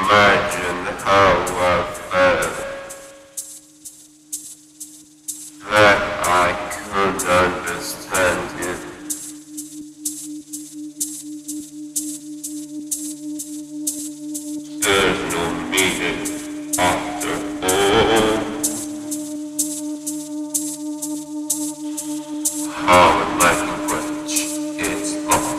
imagine how I felt, that I could understand it. There's no meaning after all. How like a wrench it's lost.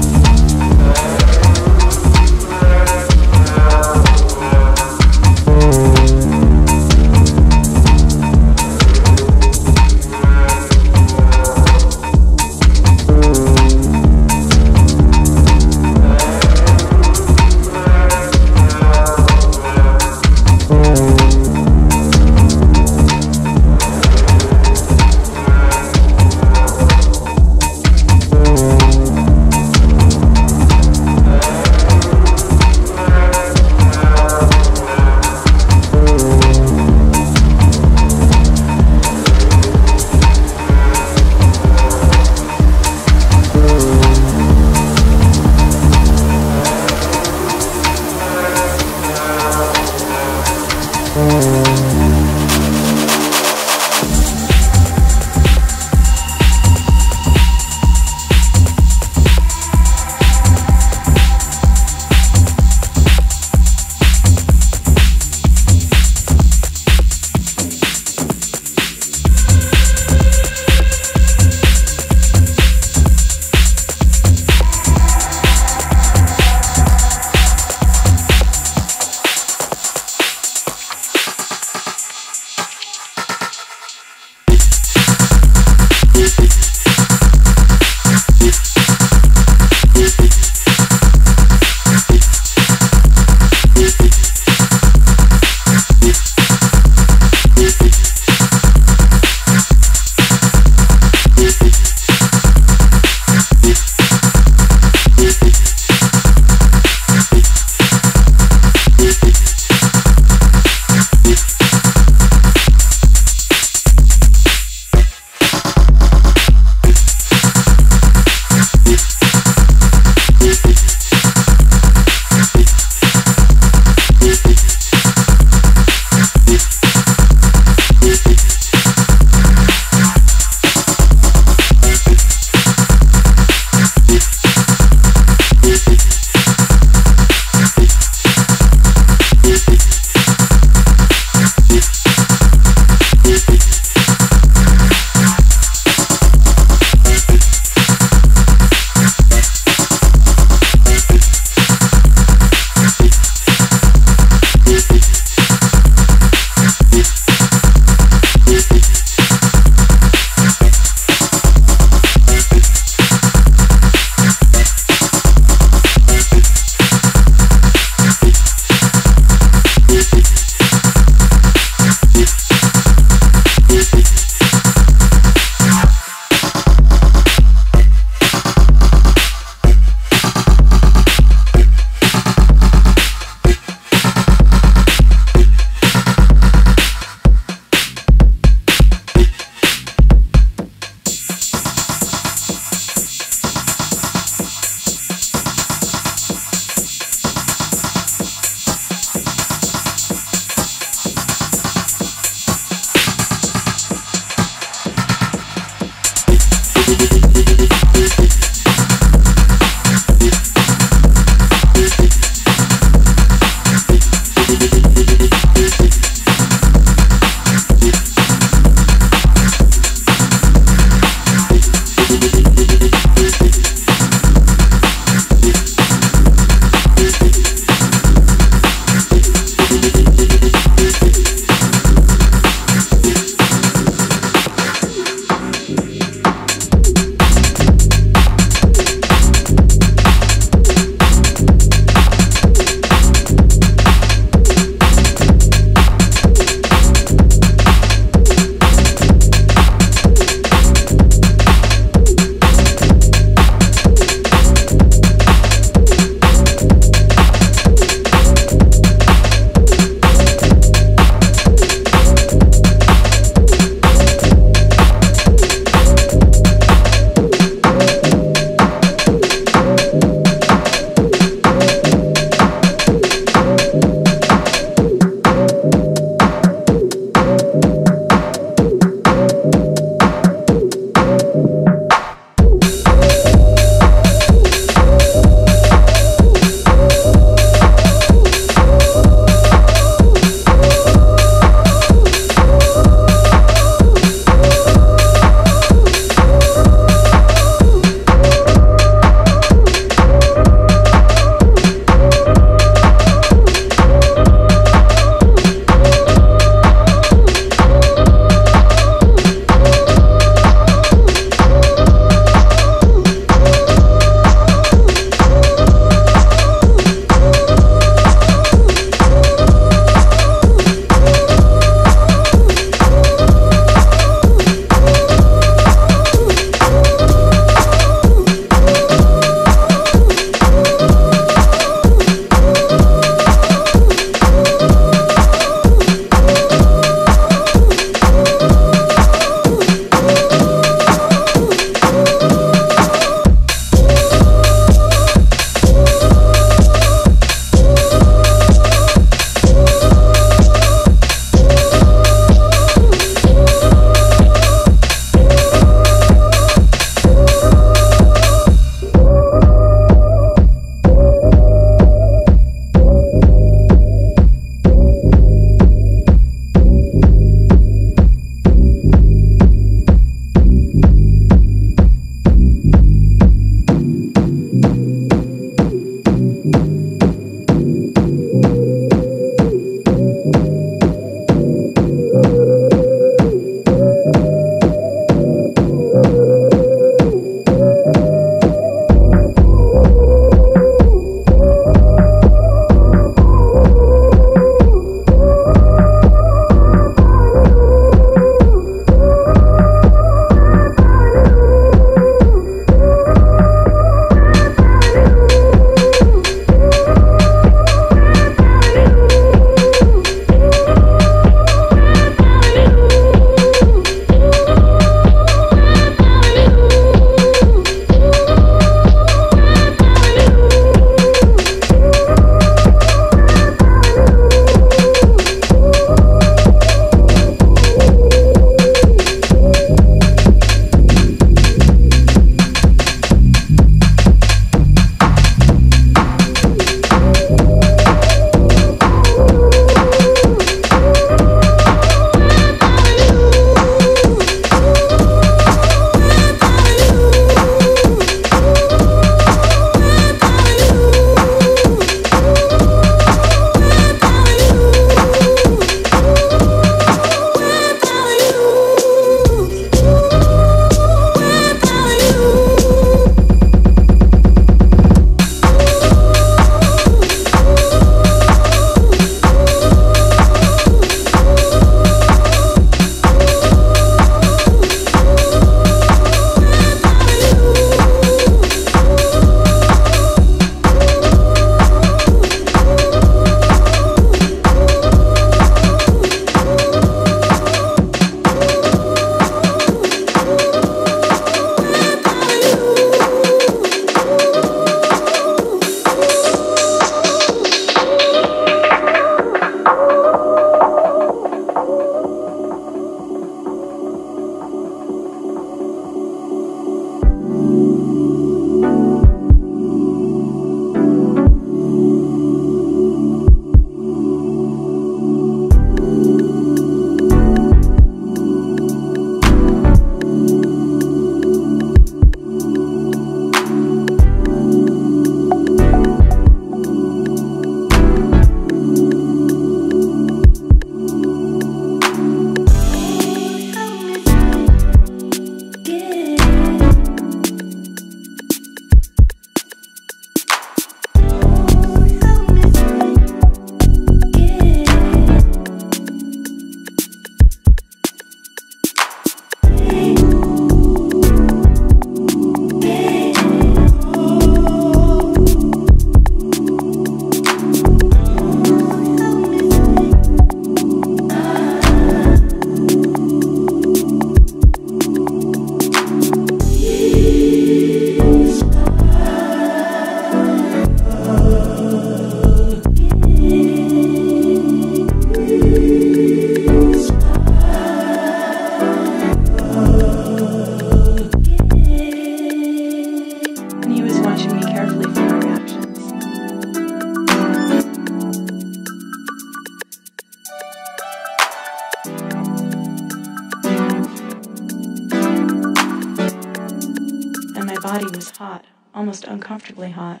body was hot, almost uncomfortably hot.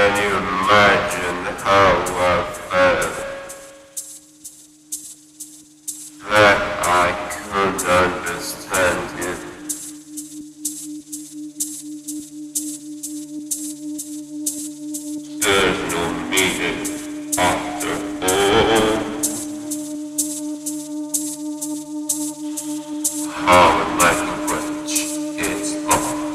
Can you imagine how I felt? That I could understand it. There's no meaning after all. How like a witch is lost.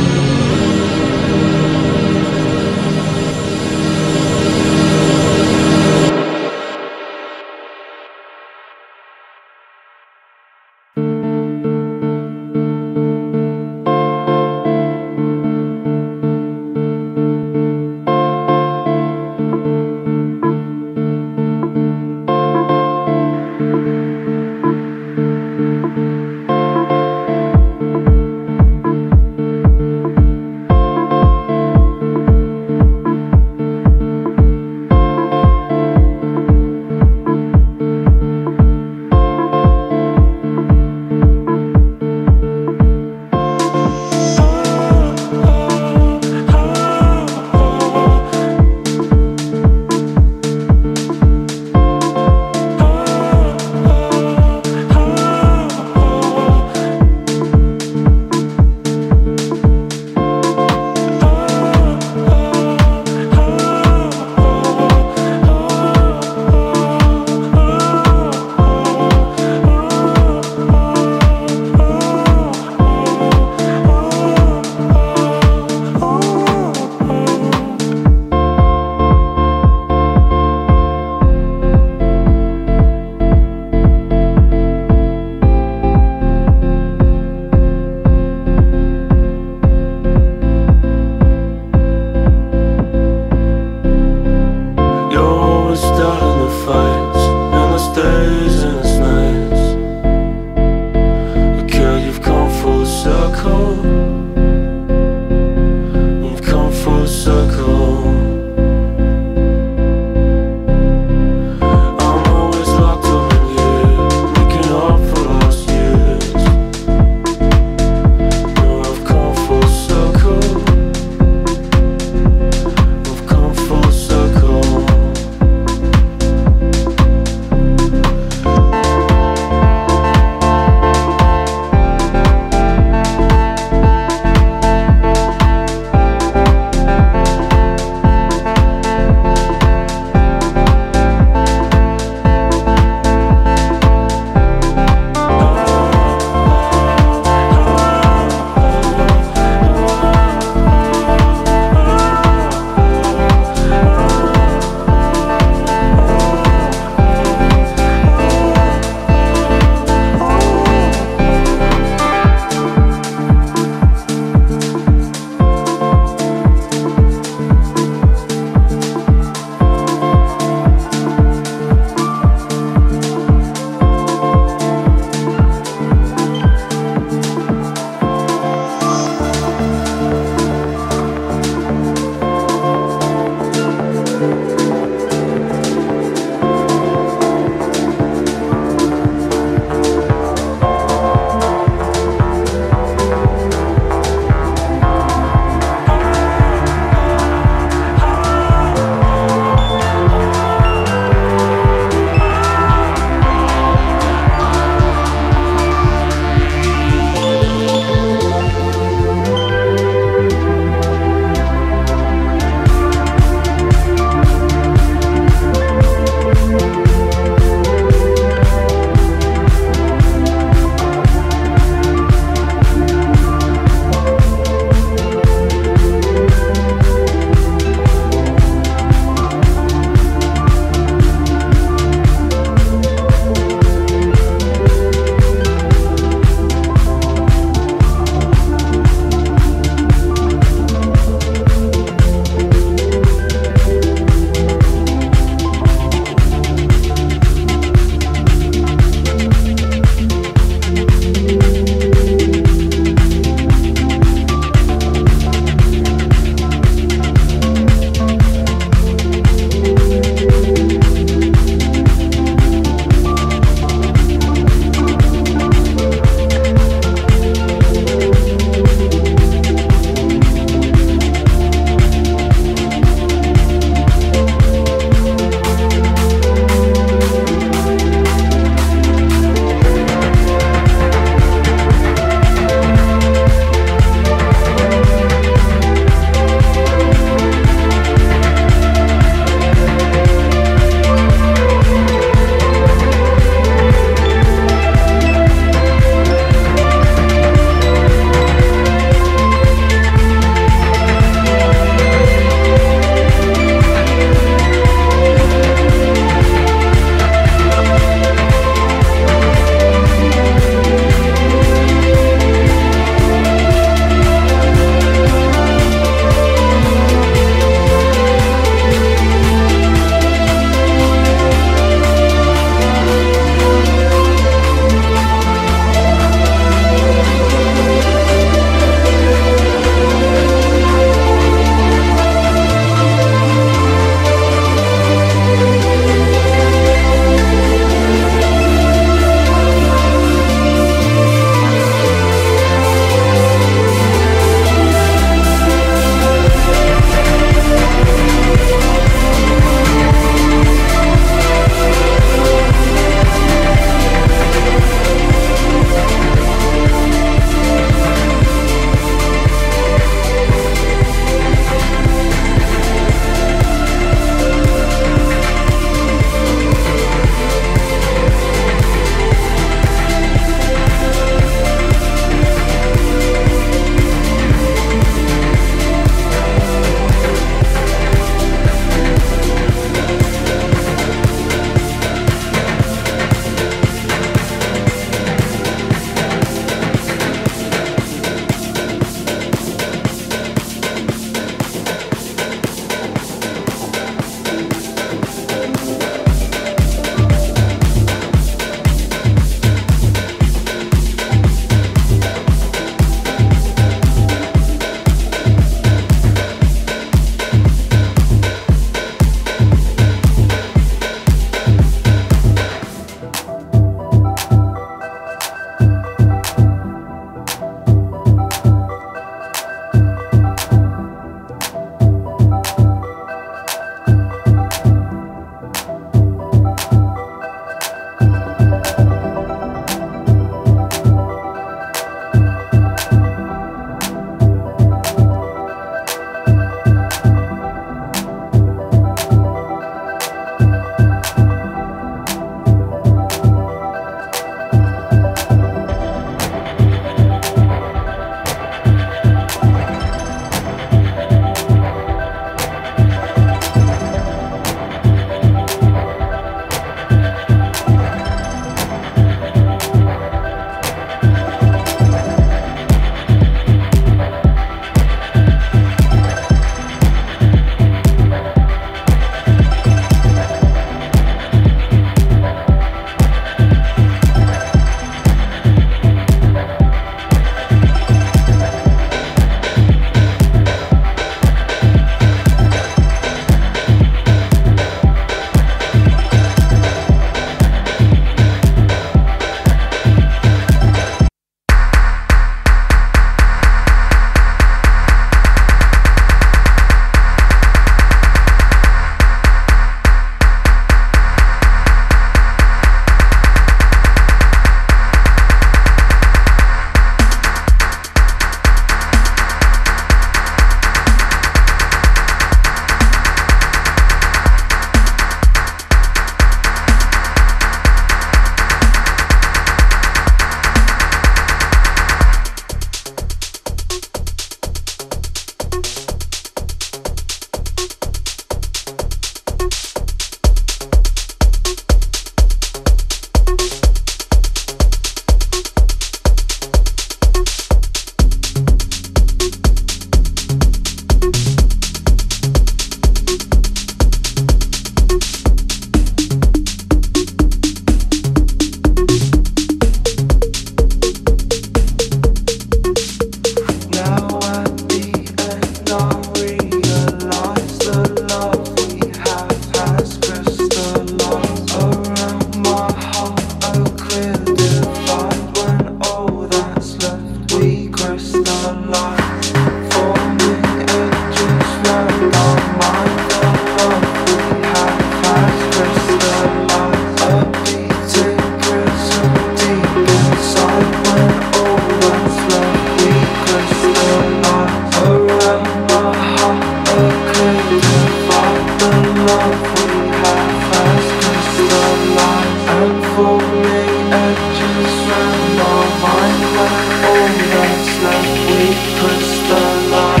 holding edges round our mind, when all that's left we push the line.